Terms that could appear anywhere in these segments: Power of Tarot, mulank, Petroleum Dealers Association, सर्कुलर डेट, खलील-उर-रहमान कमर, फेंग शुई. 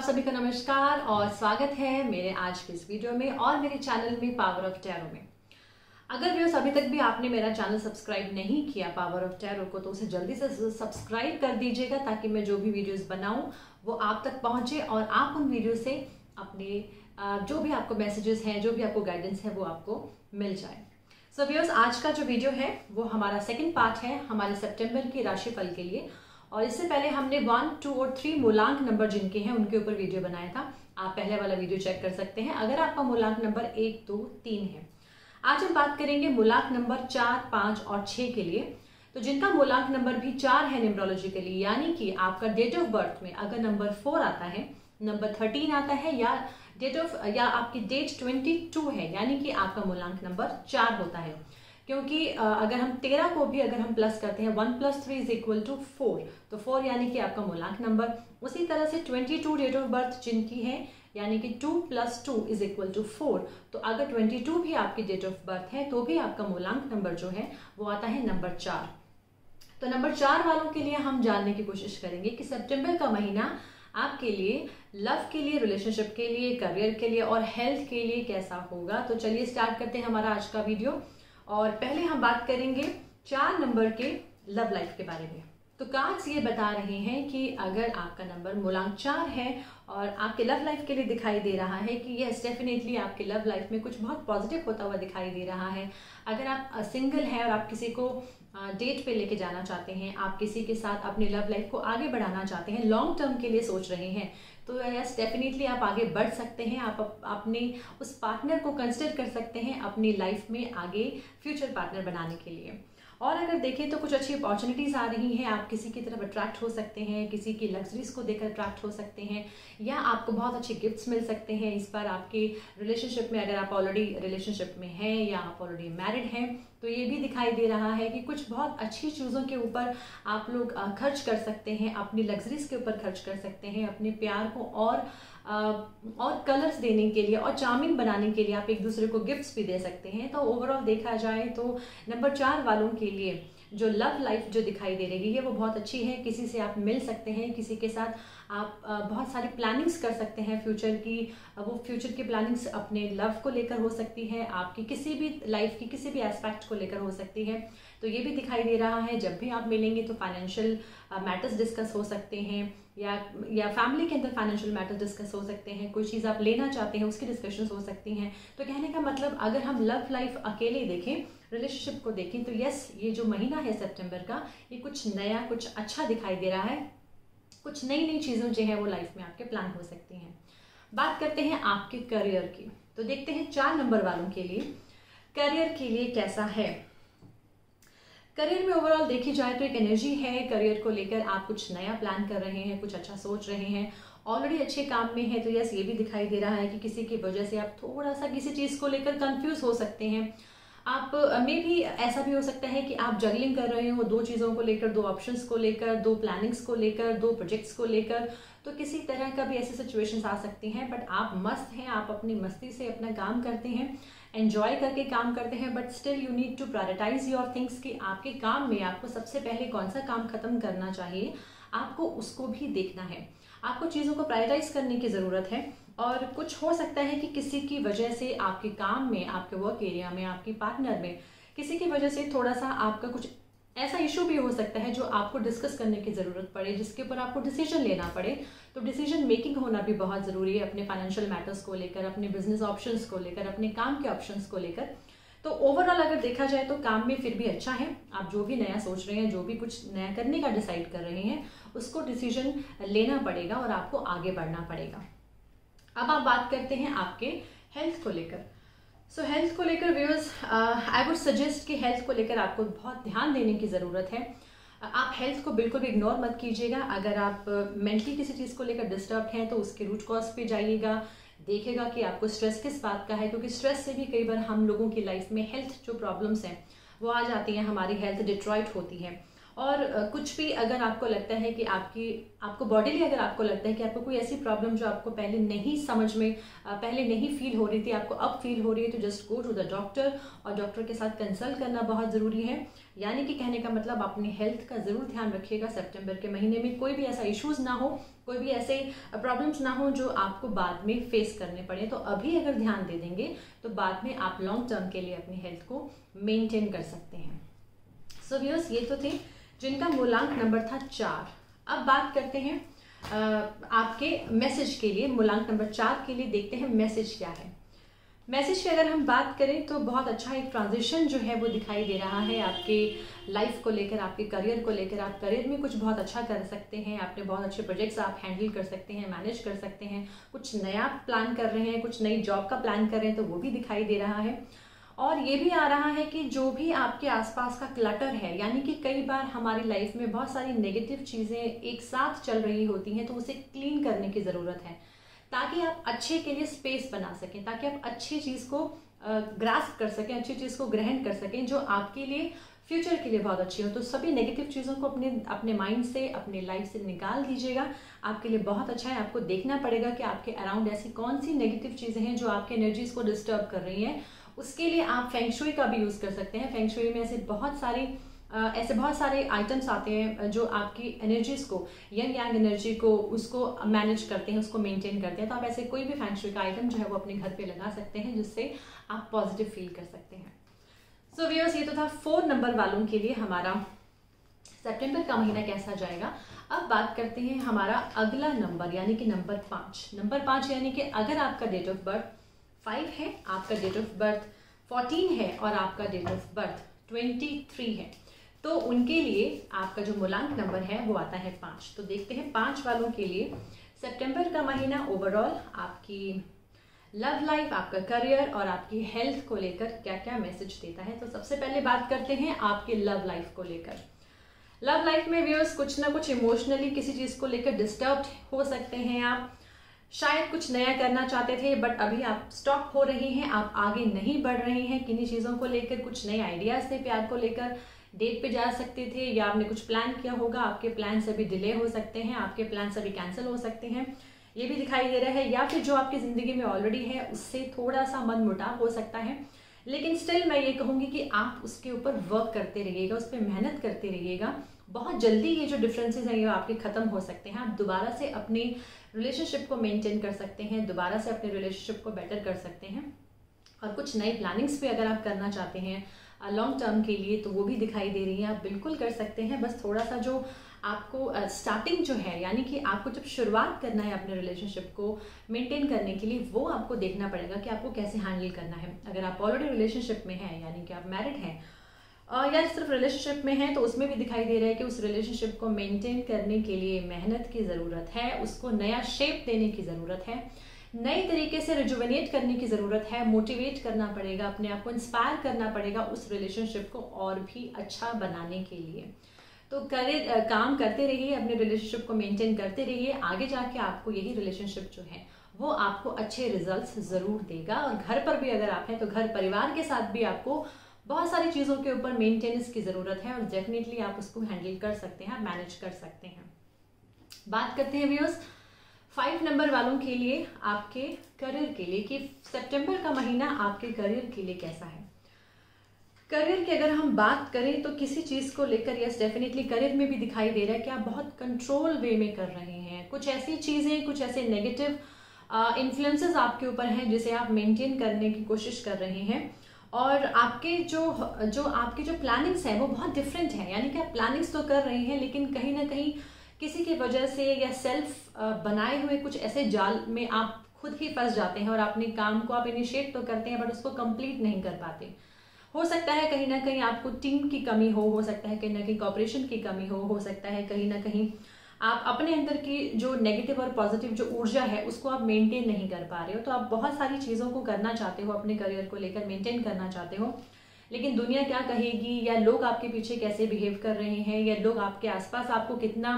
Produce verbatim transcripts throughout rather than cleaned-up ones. आप सभी का नमस्कार और स्वागत है मेरे आज के इस वीडियो में और मेरे चैनल में पावर ऑफ टैरो में। अगर व्यूअर्स अभी तक भी आपने मेरा चैनल सब्सक्राइब नहीं किया पावर ऑफ टैरो को, तो उसे जल्दी से सब्सक्राइब कर दीजिएगा ताकि मैं जो भी वीडियोस बनाऊं वो आप तक पहुंचे और आप उन वीडियो से अपने जो भी आपको मैसेजेस हैं, जो भी आपको गाइडेंस है, वो आपको मिल जाए। सो व्यूअर्स, आज का जो वीडियो है वो हमारा सेकेंड पार्ट है हमारे सेप्टेम्बर के राशिफल के लिए। और इससे पहले हमने वन टू और थ्री मूलांक नंबर जिनके हैं उनके ऊपर वीडियो बनाया था, आप पहले वाला वीडियो चेक कर सकते हैं अगर आपका मूलांक नंबर एक दो तीन है। आज हम बात करेंगे मूलांक नंबर चार पाँच और छः के लिए। तो जिनका मूलांक नंबर भी चार है न्यूमरोलॉजिकली, यानी कि आपका डेट ऑफ बर्थ में अगर नंबर फोर आता है, नंबर थर्टीन आता है या डेट ऑफ या आपकी डेट ट्वेंटी टू है, यानी कि आपका मूलांक नंबर चार होता है। क्योंकि अगर हम तेरह को भी अगर हम प्लस करते हैं, one plus three is equal to four, तो फोर यानी कि आपका मूलांक नंबर। उसी तरह से twenty two date of birth जिनकी है, यानी कि two plus two is equal to four, तो अगर ट्वेंटी टू भी आपकी डेट ऑफ बर्थ है तो भी आपका मूलांक नंबर जो है वो आता है नंबर चार। तो नंबर चार वालों के लिए हम जानने की कोशिश करेंगे कि सेप्टेम्बर का महीना आपके लिए लव के लिए, रिलेशनशिप के लिए, करियर के लिए और हेल्थ के लिए कैसा होगा। तो चलिए स्टार्ट करते हैं हमारा आज का वीडियो। और पहले हम बात करेंगे चार नंबर के लव लाइफ के बारे में। तो कार्ड्स ये बता रहे हैं कि अगर आपका नंबर मूलांक चार है और आपके लव लाइफ के लिए दिखाई दे रहा है कि यस डेफिनेटली आपके लव लाइफ में कुछ बहुत पॉजिटिव होता हुआ दिखाई दे रहा है। अगर आप सिंगल हैं और आप किसी को डेट पे लेके जाना चाहते हैं, आप किसी के साथ अपने लव लाइफ को आगे बढ़ाना चाहते हैं, लॉन्ग टर्म के लिए सोच रहे हैं, तो यस डेफिनेटली आप आगे बढ़ सकते हैं। आप अप, अपने उस पार्टनर को कंसिडर कर सकते हैं अपनी लाइफ में आगे फ्यूचर पार्टनर बनाने के लिए। और अगर देखें तो कुछ अच्छी अपॉर्चुनिटीज़ आ रही हैं, आप किसी की तरफ अट्रैक्ट हो सकते हैं, किसी की लग्जरीज को देखकर अट्रैक्ट हो सकते हैं, या आपको बहुत अच्छे गिफ्ट्स मिल सकते हैं इस बार आपके रिलेशनशिप में। अगर आप ऑलरेडी रिलेशनशिप में हैं या आप ऑलरेडी मैरिड हैं तो ये भी दिखाई दे रहा है कि कुछ बहुत अच्छी चीज़ों के ऊपर आप लोग खर्च कर सकते हैं, अपनी लग्जरीज के ऊपर खर्च कर सकते हैं, अपने प्यार को और और कलर्स देने के लिए और चार्मिंग बनाने के लिए आप एक दूसरे को गिफ्ट्स भी दे सकते हैं। तो ओवरऑल देखा जाए तो नंबर चार वालों के लिए जो लव लाइफ जो दिखाई दे रही है वो बहुत अच्छी है। किसी से आप मिल सकते हैं, किसी के साथ आप बहुत सारी प्लानिंग्स कर सकते हैं फ्यूचर की। वो फ्यूचर की प्लानिंग्स अपने लव को लेकर हो सकती है, आपकी किसी भी लाइफ की किसी भी एस्पेक्ट को लेकर हो सकती है। तो ये भी दिखाई दे रहा है जब भी आप मिलेंगे तो फाइनेंशियल मैटर्स डिस्कस हो सकते हैं या या फैमिली के अंदर फाइनेंशियल मैटर्स डिस्कस हो सकते हैं, कोई चीज़ आप लेना चाहते हैं उसकी डिस्कशंस हो सकती हैं। तो कहने का मतलब अगर हम लव लाइफ अकेले देखें, रिलेशनशिप को देखें, तो यस ये जो महीना है सितंबर का ये कुछ नया कुछ अच्छा दिखाई दे रहा है। कुछ नई नई चीज़ें जो है वो लाइफ में आपके प्लान हो सकती हैं। बात करते हैं आपके करियर की। तो देखते हैं चार नंबर वालों के लिए करियर के लिए कैसा है। करियर में ओवरऑल देखी जाए तो एक एनर्जी है करियर को लेकर, आप कुछ नया प्लान कर रहे हैं, कुछ अच्छा सोच रहे हैं, ऑलरेडी अच्छे काम में है, तो यस ये भी दिखाई दे रहा है कि किसी की वजह से आप थोड़ा सा किसी चीज़ को लेकर कंफ्यूज हो सकते हैं। आप मे भी ऐसा भी हो सकता है कि आप जगलिंग कर रहे हो दो चीज़ों को लेकर, दो ऑप्शंस को लेकर, दो प्लानिंग्स को लेकर, दो प्रोजेक्ट्स को लेकर, तो किसी तरह का भी ऐसी सिचुएशंस आ सकती हैं। बट आप मस्त हैं, आप अपनी मस्ती से अपना काम करते हैं, एंजॉय करके काम करते हैं, but still you need to prioritise your things कि आपके काम में आपको सबसे पहले कौन सा काम ख़त्म करना चाहिए, आपको उसको भी देखना है, आपको चीज़ों को प्रायोरिटाइज करने की ज़रूरत है। और कुछ हो सकता है कि किसी की वजह से आपके काम में, आपके वर्क एरिया में, आपकी पार्टनर में किसी की वजह से थोड़ा सा आपका कुछ ऐसा इशू भी हो सकता है जो आपको डिस्कस करने की ज़रूरत पड़े, जिसके ऊपर आपको डिसीजन लेना पड़े। तो डिसीजन मेकिंग होना भी बहुत ज़रूरी है अपने फाइनेंशियल मैटर्स को लेकर, अपने बिजनेस ऑप्शंस को लेकर, अपने काम के ऑप्शंस को लेकर। तो ओवरऑल अगर देखा जाए तो काम में फिर भी अच्छा है। आप जो भी नया सोच रहे हैं, जो भी कुछ नया करने का डिसाइड कर रहे हैं, उसको डिसीजन लेना पड़ेगा और आपको आगे बढ़ना पड़ेगा। अब आप बात करते हैं आपके हेल्थ को लेकर। सो हेल्थ को लेकर व्यूअर्स आई वुड सजेस्ट कि हेल्थ को लेकर आपको बहुत ध्यान देने की ज़रूरत है। आप हेल्थ को बिल्कुल भी इग्नोर मत कीजिएगा। अगर आप मेंटली किसी चीज़ को लेकर डिस्टर्ब हैं तो उसके रूट कॉज पे जाइएगा, देखिएगा कि आपको स्ट्रेस किस बात का है, क्योंकि स्ट्रेस से भी कई बार हम लोगों की लाइफ में हेल्थ जो प्रॉब्लम्स हैं वो आ जाती हैं, हमारी हेल्थ डिस्ट्रॉयड होती है। और कुछ भी अगर आपको लगता है कि आपकी आपको बॉडीली अगर आपको लगता है कि आपको कोई ऐसी प्रॉब्लम जो आपको पहले नहीं समझ में, पहले नहीं फील हो रही थी, आपको अब फील हो रही है, तो just go to the doctor और डॉक्टर के साथ कंसल्ट करना बहुत ज़रूरी है। यानी कि कहने का मतलब अपने हेल्थ का ज़रूर ध्यान रखिएगा। सेप्टेम्बर के महीने में कोई भी ऐसा इशूज़ ना हो, कोई भी ऐसे प्रॉब्लम्स ना हो जो आपको बाद में फेस करने पड़े। तो अभी अगर ध्यान दे देंगे तो बाद में आप लॉन्ग टर्म के लिए अपनी हेल्थ को मेंटेन कर सकते हैं। सो व्यूअर्स, ये तो थे जिनका मूलांक नंबर था चार। अब बात करते हैं आपके मैसेज के लिए, मूलांक नंबर चार के लिए देखते हैं मैसेज क्या है। मैसेज की अगर हम बात करें तो बहुत अच्छा एक ट्रांजिशन जो है वो दिखाई दे रहा है आपके लाइफ को लेकर, आपके करियर को लेकर। आप करियर में कुछ बहुत अच्छा कर सकते हैं, आपने बहुत अच्छे प्रोजेक्ट्स आप हैंडल कर सकते हैं, मैनेज कर सकते हैं। कुछ नया प्लान कर रहे हैं, कुछ नई जॉब का प्लान कर रहे हैं, तो वो भी दिखाई दे रहा है। और ये भी आ रहा है कि जो भी आपके आसपास का क्लटर है, यानी कि कई बार हमारी लाइफ में बहुत सारी नेगेटिव चीज़ें एक साथ चल रही होती हैं, तो उसे क्लीन करने की ज़रूरत है ताकि आप अच्छे के लिए स्पेस बना सकें, ताकि आप अच्छी चीज़ को ग्रास्प कर सकें, अच्छी चीज़ को ग्रहण कर सकें जो आपके लिए फ्यूचर के लिए बहुत अच्छी हो। तो सभी नेगेटिव चीज़ों को अपने अपने माइंड से, अपने लाइफ से निकाल दीजिएगा। आपके लिए बहुत अच्छा है। आपको देखना पड़ेगा कि आपके अराउंड ऐसी कौन सी नेगेटिव चीज़ें हैं जो आपके एनर्जीज़ को डिस्टर्ब कर रही हैं। उसके लिए आप फेंग शुई का भी यूज़ कर सकते हैं। फेंग शुई में ऐसे बहुत सारी ऐसे बहुत सारे आइटम्स आते हैं जो आपकी एनर्जीज़ को, यंग यांग एनर्जी को, उसको मैनेज करते हैं, उसको मेंटेन करते हैं। तो आप ऐसे कोई भी फेंग शुई का आइटम जो है वो अपने घर पे लगा सकते हैं, जिससे आप पॉजिटिव फील कर सकते हैं। सो व्यूअर्स, ये तो था फोर नंबर वालों के लिए हमारा सितंबर का महीना कैसा जाएगा। अब बात करते हैं हमारा अगला नंबर, यानी कि नंबर पाँच। नंबर पाँच यानी कि अगर आपका डेट ऑफ बर्थ फाइव है, आपका डेट ऑफ बर्थ फोर्टीन है और आपका date of birth twenty three है, तो उनके लिए आपका जो मूलांक नंबर है वो आता है पाँच। तो देखते हैं पाँच वालों के लिए सितंबर का महीना ओवरऑल आपकी लव लाइफ, आपका करियर और आपकी हेल्थ को लेकर क्या क्या मैसेज देता है। तो सबसे पहले बात करते हैं आपके लव लाइफ को लेकर। लव लाइफ में व्यूअर्स कुछ ना कुछ इमोशनली किसी चीज़ को लेकर डिस्टर्ब हो सकते हैं। आप शायद कुछ नया करना चाहते थे बट अभी आप स्टॉप हो रहे हैं, आप आगे नहीं बढ़ रहे हैं किन्हीं चीज़ों को लेकर। कुछ नए आइडियाज़ थे प्यार को लेकर, डेट पे जा सकते थे या आपने कुछ प्लान किया होगा, आपके प्लान सभी डिले हो सकते हैं, आपके प्लान सभी कैंसिल हो सकते हैं, ये भी दिखाई दे रहा है। या फिर जो आपकी ज़िंदगी में ऑलरेडी है उससे थोड़ा सा मनमुटाव हो सकता है, लेकिन स्टिल मैं ये कहूँगी कि आप उसके ऊपर वर्क करते रहिएगा, उस पर मेहनत करते रहिएगा। बहुत जल्दी ये जो डिफरेंसेस हैं ये आपके ख़त्म हो सकते हैं। आप दोबारा से अपने रिलेशनशिप को मेंटेन कर सकते हैं, दोबारा से अपने रिलेशनशिप को बेटर कर सकते हैं। और कुछ नई प्लानिंग्स भी अगर आप करना चाहते हैं लॉन्ग टर्म के लिए, तो वो भी दिखाई दे रही है, आप बिल्कुल कर सकते हैं। बस थोड़ा सा जो आपको स्टार्टिंग जो है, यानी कि आपको जब शुरुआत करना है अपने रिलेशनशिप को मेंटेन करने के लिए, वो आपको देखना पड़ेगा कि आपको कैसे हैंडल करना है। अगर आप ऑलरेडी रिलेशनशिप में हैं, यानी कि आप मैरिड हैं या सिर्फ रिलेशनशिप में हैं, तो उसमें भी दिखाई दे रहा है कि उस रिलेशनशिप को मेंटेन करने के लिए मेहनत की ज़रूरत है, उसको नया शेप देने की ज़रूरत है, नए तरीके से रिजुवेनेट करने की ज़रूरत है, मोटिवेट करना पड़ेगा, अपने आप को इंस्पायर करना पड़ेगा उस रिलेशनशिप को और भी अच्छा बनाने के लिए। तो करे काम करते रहिए, अपने रिलेशनशिप को मेंटेन करते रहिए। आगे जाके आपको यही रिलेशनशिप जो है वो आपको अच्छे रिजल्ट्स ज़रूर देगा। और घर पर भी अगर आप हैं तो घर परिवार के साथ भी आपको बहुत सारी चीज़ों के ऊपर मेंटेनेंस की ज़रूरत है और डेफिनेटली आप उसको हैंडल कर सकते हैं, मैनेज कर सकते हैं। बात करते हैं व्यूअर्स फाइव नंबर वालों के लिए आपके करियर के लिए कि सितंबर का महीना आपके करियर के लिए कैसा है। करियर की अगर हम बात करें तो किसी चीज़ को लेकर यस डेफिनेटली करियर में भी दिखाई दे रहा है कि आप बहुत कंट्रोल वे में कर रहे हैं। कुछ ऐसी चीज़ें, कुछ ऐसे नेगेटिव इन्फ्लुएंसेस आपके ऊपर हैं जिसे आप मेंटेन करने की कोशिश कर रहे हैं और आपके जो जो आपके जो प्लानिंग्स हैं वो बहुत डिफरेंट हैं। यानी कि आप प्लानिंग्स तो कर रहे हैं लेकिन कहीं ना कहीं किसी की वजह से या सेल्फ बनाए हुए कुछ ऐसे जाल में आप खुद ही फंस जाते हैं और अपने काम को आप इनिशिएट तो करते हैं बट उसको कंप्लीट नहीं कर पाते। हो सकता है कहीं ना कहीं आपको टीम की कमी हो हो सकता है कहीं ना कहीं कॉपरेशन की कमी हो हो सकता है कहीं ना कहीं आप अपने अंदर की जो नेगेटिव और पॉजिटिव जो ऊर्जा है उसको आप मेंटेन नहीं कर पा रहे हो। तो आप बहुत सारी चीज़ों को करना चाहते हो, अपने करियर को लेकर मेंटेन करना चाहते हो, लेकिन दुनिया क्या कहेगी या लोग आपके पीछे कैसे बिहेव कर रहे हैं या लोग आपके आसपास आपको कितना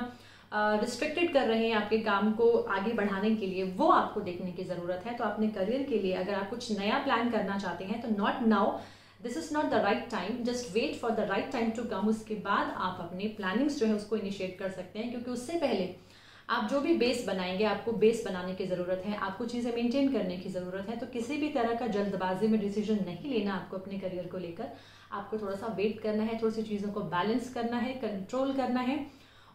रिस्ट्रिक्टेड uh, कर रहे हैं आपके काम को आगे बढ़ाने के लिए, वो आपको देखने की ज़रूरत है। तो अपने करियर के लिए अगर आप कुछ नया प्लान करना चाहते हैं तो not now, this is not the right time, just wait for the right time to come. उसके बाद आप अपने प्लानिंग्स जो है उसको इनिशिएट कर सकते हैं, क्योंकि उससे पहले आप जो भी बेस बनाएंगे आपको बेस बनाने की ज़रूरत है, आपको चीज़ें मेंटेन करने की ज़रूरत है। तो किसी भी तरह का जल्दबाजी में डिसीजन नहीं लेना आपको अपने करियर को लेकर। आपको थोड़ा सा वेट करना है, थोड़ी सी चीज़ों को बैलेंस करना है, कंट्रोल करना है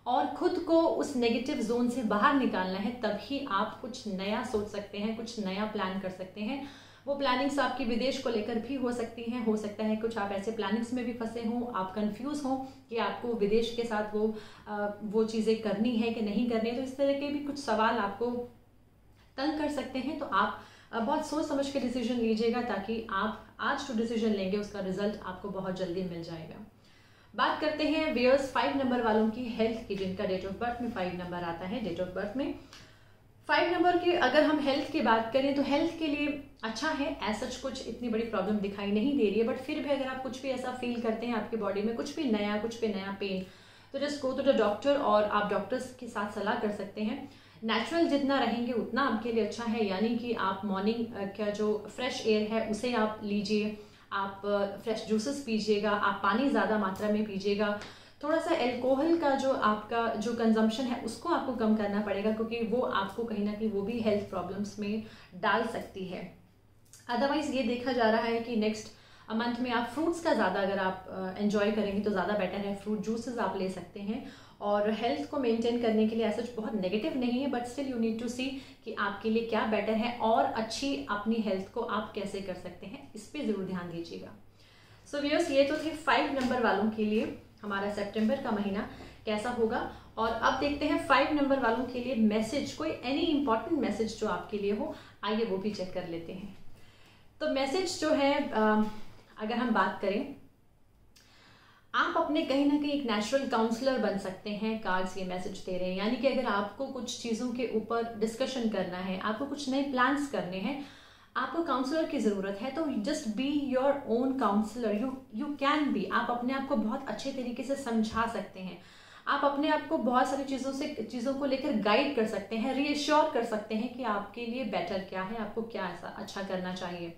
और खुद को उस नेगेटिव जोन से बाहर निकालना है, तभी आप कुछ नया सोच सकते हैं, कुछ नया प्लान कर सकते हैं। वो प्लानिंग्स आपकी विदेश को लेकर भी हो सकती हैं। हो सकता है कुछ आप ऐसे प्लानिंग्स में भी फंसे हों, आप कंफ्यूज हों कि आपको विदेश के साथ वो आ, वो चीज़ें करनी है कि नहीं करनी है। तो इस तरह के भी कुछ सवाल आपको तंग कर सकते हैं। तो आप बहुत सोच समझ के डिसीजन लीजिएगा, ताकि आप आज जो डिसीजन लेंगे उसका रिजल्ट आपको बहुत जल्दी मिल जाएगा। बात करते हैं वियर्स फाइव नंबर वालों की हेल्थ की, जिनका डेट ऑफ बर्थ में फाइव नंबर आता है। डेट ऑफ बर्थ में फाइव नंबर के अगर हम हेल्थ की बात करें तो हेल्थ के लिए अच्छा है, एज सच कुछ इतनी बड़ी प्रॉब्लम दिखाई नहीं दे रही है। बट फिर भी अगर आप कुछ भी ऐसा फील करते हैं, आपकी बॉडी में कुछ भी नया कुछ भी नया पेन, तो just go to the doctor, और आप डॉक्टर्स के साथ सलाह कर सकते हैं। नेचुरल जितना रहेंगे उतना आपके लिए अच्छा है, यानी कि आप मॉर्निंग का जो फ्रेश एयर है उसे आप लीजिए, आप फ्रेश जूसेस पीजिएगा, आप पानी ज़्यादा मात्रा में पीजिएगा। थोड़ा सा एल्कोहल का जो आपका जो कंजम्पशन है उसको आपको कम करना पड़ेगा, क्योंकि वो आपको कहीं ना कहीं वो भी हेल्थ प्रॉब्लम्स में डाल सकती है। अदरवाइज़ ये देखा जा रहा है कि नेक्स्ट मंथ में आप फ्रूट्स का ज़्यादा अगर आप एंजॉय करेंगे तो ज़्यादा बेटर है। फ्रूट जूसेस आप ले सकते हैं। और हेल्थ को मेंटेन करने के लिए ऐसा बहुत नेगेटिव नहीं है, but still you need to see कि आपके लिए क्या बेटर है और अच्छी अपनी हेल्थ को आप कैसे कर सकते हैं, इस पर ज़रूर ध्यान दीजिएगा। सो व्यूअर्स, ये तो थे फाइव नंबर वालों के लिए हमारा सितंबर का महीना कैसा होगा। और अब देखते हैं फाइव नंबर वालों के लिए मैसेज, कोई एनी इम्पॉर्टेंट मैसेज जो आपके लिए हो, आइए वो भी चेक कर लेते हैं। तो मैसेज जो है, अगर हम बात करें, आप अपने कहीं ना कहीं एक नेचुरल काउंसलर बन सकते हैं। कार्ड्स ये मैसेज दे रहे हैं, यानी कि अगर आपको कुछ चीज़ों के ऊपर डिस्कशन करना है, आपको कुछ नए प्लान्स करने हैं, आपको काउंसलर की ज़रूरत है, तो just be your own counsellor. You you can be, आप अपने आप को बहुत अच्छे तरीके से समझा सकते हैं, आप अपने आप को बहुत सारी चीज़ों से चीज़ों को लेकर गाइड कर सकते हैं, रीअश्योर कर सकते हैं कि आपके लिए बेटर क्या है, आपको क्या ऐसा अच्छा करना चाहिए।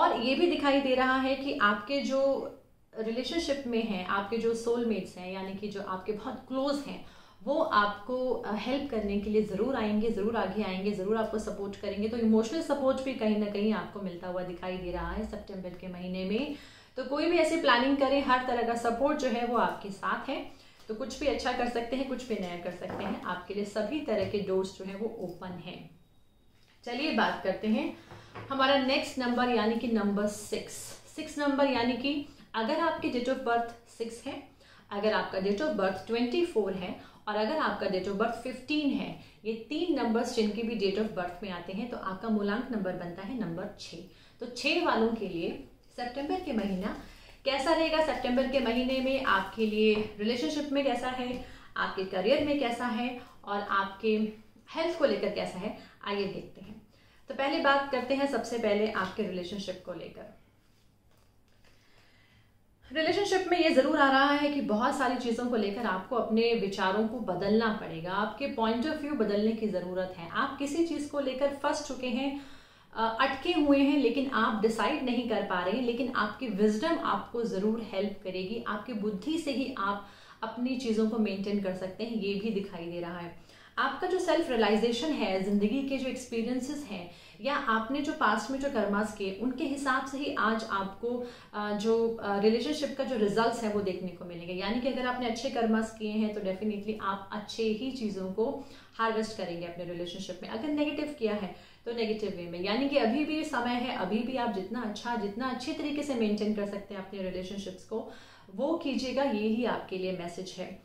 और ये भी दिखाई दे रहा है कि आपके जो रिलेशनशिप में हैं, आपके जो सोलमेट्स हैं, यानी कि जो आपके बहुत क्लोज हैं, वो आपको हेल्प करने के लिए ज़रूर आएंगे, ज़रूर आगे आएंगे, ज़रूर आपको सपोर्ट करेंगे। तो इमोशनल सपोर्ट भी कहीं ना कहीं आपको मिलता हुआ दिखाई दे रहा है सितंबर के महीने में। तो कोई भी ऐसी प्लानिंग करें, हर तरह का सपोर्ट जो है वो आपके साथ है। तो कुछ भी अच्छा कर सकते हैं, कुछ भी नया कर सकते हैं, आपके लिए सभी तरह के डोर्स जो है वो ओपन हैं। चलिए बात करते हैं हमारा नेक्स्ट नंबर, यानी कि नंबर सिक्स। सिक्स नंबर यानी कि अगर आपकी डेट ऑफ बर्थ सिक्स है, अगर आपका डेट ऑफ बर्थ चौबीस है, और अगर आपका डेट ऑफ बर्थ पंद्रह है, ये तीन नंबर्स जिनके भी डेट ऑफ बर्थ में आते हैं, तो आपका मूलांक नंबर बनता है नंबर छः। तो छः वालों के लिए सितंबर के महीना कैसा रहेगा? सितंबर के महीने में आपके लिए रिलेशनशिप में कैसा है, आपके करियर में कैसा है, और आपके हेल्थ को लेकर कैसा है, आइए देखते हैं। तो पहले बात करते हैं सबसे पहले आपके रिलेशनशिप को लेकर। रिलेशनशिप में ये ज़रूर आ रहा है कि बहुत सारी चीज़ों को लेकर आपको अपने विचारों को बदलना पड़ेगा, आपके पॉइंट ऑफ व्यू बदलने की ज़रूरत है। आप किसी चीज़ को लेकर फंस चुके हैं, अटके हुए हैं, लेकिन आप डिसाइड नहीं कर पा रहे हैं, लेकिन आपकी विजडम आपको ज़रूर हेल्प करेगी। आपकी बुद्धि से ही आप अपनी चीज़ों को मेंटेन कर सकते हैं, ये भी दिखाई दे रहा है। आपका जो सेल्फ रियलाइजेशन है, ज़िंदगी के जो एक्सपीरियंसेस हैं, या आपने जो पास्ट में जो कर्मास किए, उनके हिसाब से ही आज आपको जो रिलेशनशिप का जो रिजल्ट्स हैं वो देखने को मिलेंगे। यानी कि अगर आपने अच्छे कर्मास किए हैं तो डेफिनेटली आप अच्छे ही चीज़ों को हार्वेस्ट करेंगे अपने रिलेशनशिप में। अगर नेगेटिव किया है तो नेगेटिव वे में, यानी कि अभी भी समय है, अभी भी आप जितना अच्छा जितना अच्छे तरीके से मेनटेन कर सकते हैं अपने रिलेशनशिप्स को, वो कीजिएगा। ये ही आपके लिए मैसेज है।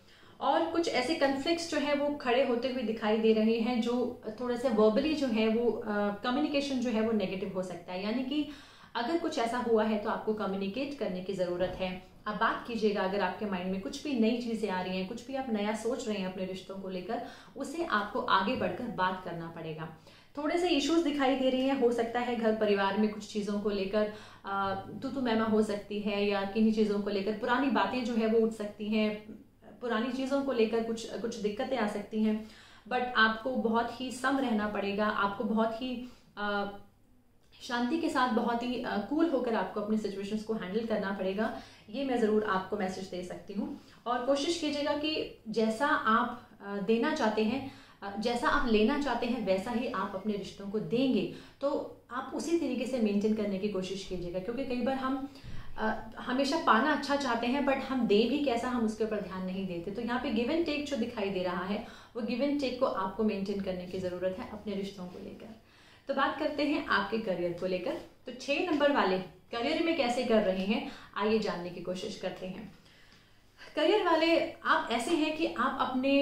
और कुछ ऐसे कन्फ्लिक्ट्स जो है वो खड़े होते हुए दिखाई दे रहे हैं, जो थोड़े से वर्बली जो है वो कम्युनिकेशन जो है वो नेगेटिव हो सकता है। यानी कि अगर कुछ ऐसा हुआ है तो आपको कम्युनिकेट करने की ज़रूरत है। आप बात कीजिएगा, अगर आपके माइंड में कुछ भी नई चीज़ें आ रही हैं, कुछ भी आप नया सोच रहे हैं अपने रिश्तों को लेकर, उसे आपको आगे बढ़कर बात करना पड़ेगा। थोड़े से इश्यूज दिखाई दे रही हैं, हो सकता है घर परिवार में कुछ चीज़ों को लेकर तू तू मैमा हो सकती है, या किन्हीं चीज़ों को लेकर पुरानी बातें जो है वो उठ सकती हैं, पुरानी चीज़ों को लेकर कुछ कुछ दिक्कतें आ सकती हैं। बट आपको बहुत ही सम रहना पड़ेगा, आपको बहुत ही आ, शांति के साथ, बहुत ही कूल होकर आपको अपनी सिचुएशंस को हैंडल करना पड़ेगा। ये मैं ज़रूर आपको मैसेज दे सकती हूँ। और कोशिश कीजिएगा कि जैसा आप देना चाहते हैं, जैसा आप लेना चाहते हैं, वैसा ही आप अपने रिश्तों को देंगे, तो आप उसी तरीके से मेंटेन करने की कोशिश कीजिएगा। क्योंकि कई बार हम आ, हमेशा पाना अच्छा चाहते हैं बट हम दे भी कैसा, हम उसके ऊपर ध्यान नहीं देते। तो यहाँ पे गिव एंड टेक जो दिखाई दे रहा है वो गिव एंड टेक को आपको मेंटेन करने की ज़रूरत है अपने रिश्तों को लेकर। तो बात करते हैं आपके करियर को लेकर। तो छः नंबर वाले करियर में कैसे कर रहे हैं, आइए जानने की कोशिश करते हैं। करियर वाले आप ऐसे हैं कि आप अपने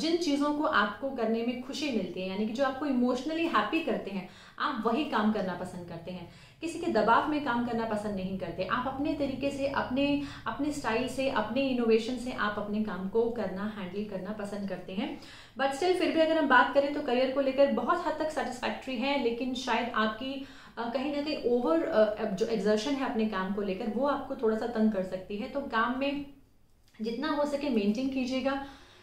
जिन चीज़ों को आपको करने में खुशी मिलती है, यानी कि जो आपको इमोशनली हैप्पी करते हैं, आप वही काम करना पसंद करते हैं। किसी के दबाव में काम करना पसंद नहीं करते। आप अपने तरीके से, अपने अपने स्टाइल से, अपने इनोवेशन से आप अपने काम को करना, हैंडल करना पसंद करते हैं। बट स्टिल फिर भी अगर हम बात करें तो करियर को लेकर बहुत हद तक सेटिस्फैक्ट्री है, लेकिन शायद आपकी कहीं ना कहीं ओवर जो एक्सर्शन है अपने काम को लेकर वो आपको थोड़ा सा तंग कर सकती है। तो काम में जितना हो सके मेंटेन कीजिएगा,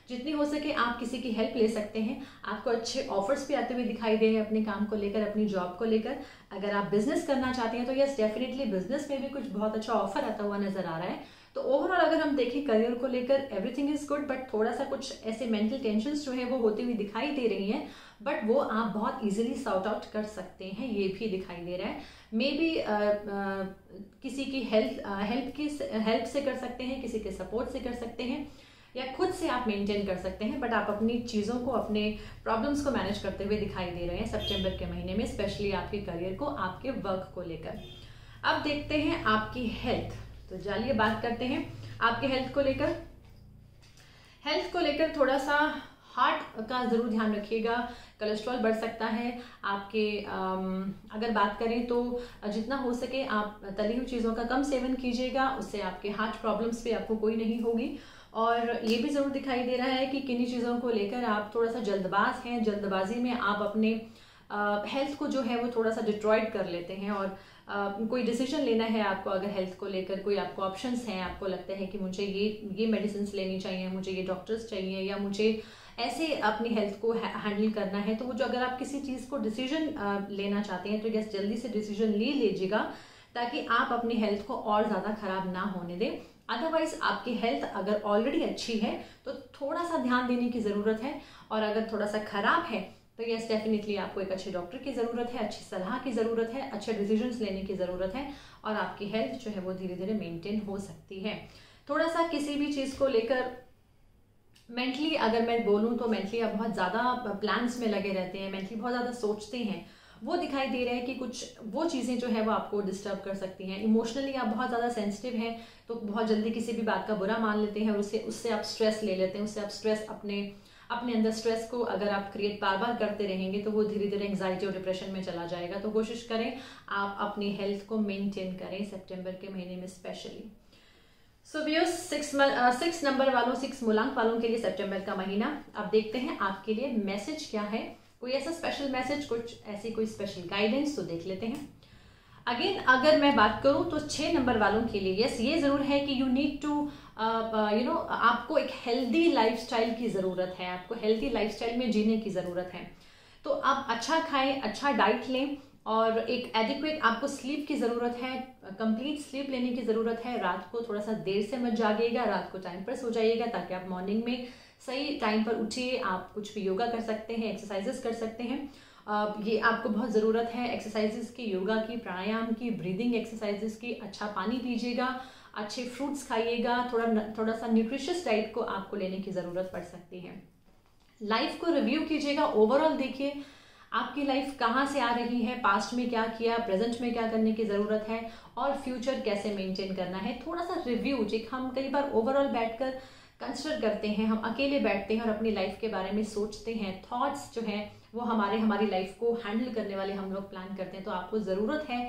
जितनी हो सके आप किसी की हेल्प ले सकते हैं। आपको अच्छे ऑफर्स भी आते हुए दिखाई दे रहे हैं अपने काम को लेकर, अपनी जॉब को लेकर। अगर आप बिजनेस करना चाहते हैं तो यस, डेफिनेटली बिजनेस में भी कुछ बहुत अच्छा ऑफर आता हुआ नजर आ रहा है। तो ओवरऑल अगर हम देखें करियर को लेकर, एवरीथिंग इज गुड, बट थोड़ा सा कुछ ऐसे मेंटल टेंशंस जो है वो होती हुई दिखाई दे रही हैं, बट वो आप बहुत इजीली सॉर्ट आउट कर सकते हैं, ये भी दिखाई दे रहा है। मे बी किसी की हेल्प हेल्प की हेल्प से कर सकते हैं, किसी के सपोर्ट से कर सकते हैं, या खुद से आप मेंटेन कर सकते हैं। बट आप अपनी चीज़ों को, अपने प्रॉब्लम्स को मैनेज करते हुए दिखाई दे रहे हैं सितंबर के महीने में, स्पेशली आपके करियर को, आपके वर्क को लेकर। अब देखते हैं आपकी हेल्थ। तो चलिए बात करते हैं आपके हेल्थ को लेकर। हेल्थ को लेकर थोड़ा सा हार्ट का ज़रूर ध्यान रखिएगा, कोलेस्ट्रॉल बढ़ सकता है आपके। अगर बात करें तो जितना हो सके आप तली हुई चीज़ों का कम सेवन कीजिएगा, उससे आपके हार्ट प्रॉब्लम्स पे आपको कोई नहीं होगी। और ये भी ज़रूर दिखाई दे रहा है कि किन्हीं चीज़ों को लेकर आप थोड़ा सा जल्दबाज हैं, जल्दबाजी में आप अपने हेल्थ को जो है वो थोड़ा सा डिस्ट्रॉयड कर लेते हैं। और आ, कोई डिसीजन लेना है आपको, अगर हेल्थ को लेकर कोई आपको ऑप्शंस हैं, आपको लगता है कि मुझे ये ये मेडिसिन लेनी चाहिए, मुझे ये डॉक्टर्स चाहिए, या मुझे ऐसे अपनी हेल्थ को हैंडल करना है, तो वो जो अगर आप किसी चीज़ को डिसीजन लेना चाहते हैं तो यस, जल्दी से डिसीजन ले लीजिएगा ताकि आप अपनी हेल्थ को और ज़्यादा ख़राब ना होने दें। अदरवाइज आपकी हेल्थ अगर ऑलरेडी अच्छी है तो थोड़ा सा ध्यान देने की ज़रूरत है, और अगर थोड़ा सा ख़राब है तो यस, डेफिनेटली आपको एक अच्छे डॉक्टर की ज़रूरत है, अच्छी सलाह की ज़रूरत है, अच्छे डिसीजंस लेने की ज़रूरत है, और आपकी हेल्थ जो है वो धीरे धीरे मेंटेन हो सकती है। थोड़ा सा किसी भी चीज़ को लेकर मेंटली, अगर मैं बोलूँ तो मेंटली आप बहुत ज़्यादा प्लान्स में लगे रहते हैं, मेंटली बहुत ज़्यादा सोचते हैं, वो दिखाई दे रहा है कि कुछ वो चीज़ें जो है वो आपको डिस्टर्ब कर सकती हैं। इमोशनली आप बहुत ज़्यादा सेंसिटिव हैं, तो बहुत जल्दी किसी भी बात का बुरा मान लेते हैं और उससे उससे आप स्ट्रेस ले लेते हैं, उससे आप स्ट्रेस अपने अपने अंदर स्ट्रेस को अगर आप क्रिएट बार बार करते रहेंगे तो वो धीरे धीरे एंग्जाइटी और डिप्रेशन में चला जाएगा। तो कोशिश करें आप अपनी हेल्थ को मेनटेन करें सितंबर के महीने में specially. So viewers, six six number वालों, सिक्स मूलांक वालों के लिए सितंबर का महीना। अब देखते हैं आपके लिए मैसेज क्या है, कोई ऐसा स्पेशल मैसेज, कुछ ऐसी कोई स्पेशल गाइडेंस, तो देख लेते हैं। अगेन अगर मैं बात करूं तो छः नंबर वालों के लिए यस, ये ज़रूर है कि you need to you know आपको एक हेल्दी लाइफस्टाइल की ज़रूरत है, आपको हेल्दी लाइफस्टाइल में जीने की ज़रूरत है। तो आप अच्छा खाएं, अच्छा डाइट लें, और एक एडिक्वेट आपको स्लीप की ज़रूरत है, कंप्लीट स्लीप लेने की ज़रूरत है। रात को थोड़ा सा देर से मत जागिएगा, रात को टाइम पर सो जाइएगा ताकि आप मॉर्निंग में सही टाइम पर उठिए। आप कुछ भी योगा कर सकते हैं, एक्सरसाइजेस कर सकते हैं, ये आपको बहुत ज़रूरत है एक्सरसाइजेस की, योगा की, प्राणायाम की, ब्रीदिंग एक्सरसाइजेस की। अच्छा पानी पीजिएगा, अच्छे फ्रूट्स खाइएगा, थोड़ा थोड़ा सा न्यूट्रिशियस डाइट को आपको लेने की ज़रूरत पड़ सकती है। लाइफ को रिव्यू कीजिएगा, ओवरऑल देखिए आपकी लाइफ कहाँ से आ रही है, पास्ट में क्या किया, प्रेजेंट में क्या करने की ज़रूरत है, और फ्यूचर कैसे मेंटेन करना है। थोड़ा सा रिव्यू, जो हम कई बार ओवरऑल बैठकर कंसिडर करते हैं, हम अकेले बैठते हैं और अपनी लाइफ के बारे में सोचते हैं, थॉट्स जो हैं वो हमारे हमारी लाइफ को हैंडल करने वाले हम लोग प्लान करते हैं। तो आपको ज़रूरत है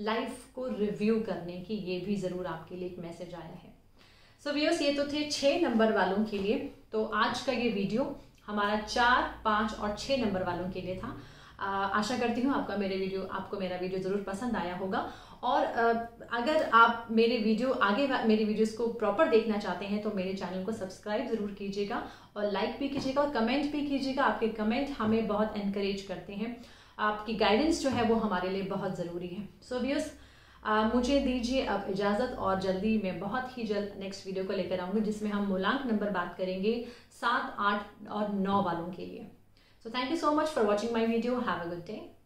लाइफ को रिव्यू करने की, ये भी ज़रूर आपके लिए एक मैसेज आया है। सो व्यूअर्स, ये तो थे छः नंबर वालों के लिए। तो आज का ये वीडियो हमारा चार, पाँच और छः नंबर वालों के लिए था। आशा करती हूँ आपका मेरे वीडियो आपको मेरा वीडियो ज़रूर पसंद आया होगा। और अगर आप मेरे वीडियो आगे मेरे वीडियोस को प्रॉपर देखना चाहते हैं तो मेरे चैनल को सब्सक्राइब ज़रूर कीजिएगा, और लाइक भी कीजिएगा, और कमेंट भी कीजिएगा। आपके कमेंट हमें बहुत एनकरेज करते हैं, आपकी गाइडेंस जो है वो हमारे लिए बहुत ज़रूरी है। सो व्यूअर्स, मुझे दीजिए अब इजाज़त, और जल्दी मैं बहुत ही जल्द नेक्स्ट वीडियो को लेकर आऊँगी जिसमें हम मूलांक नंबर बात करेंगे सात, आठ और नौ वालों के लिए। So thank you so much for watching my video. Have a good day.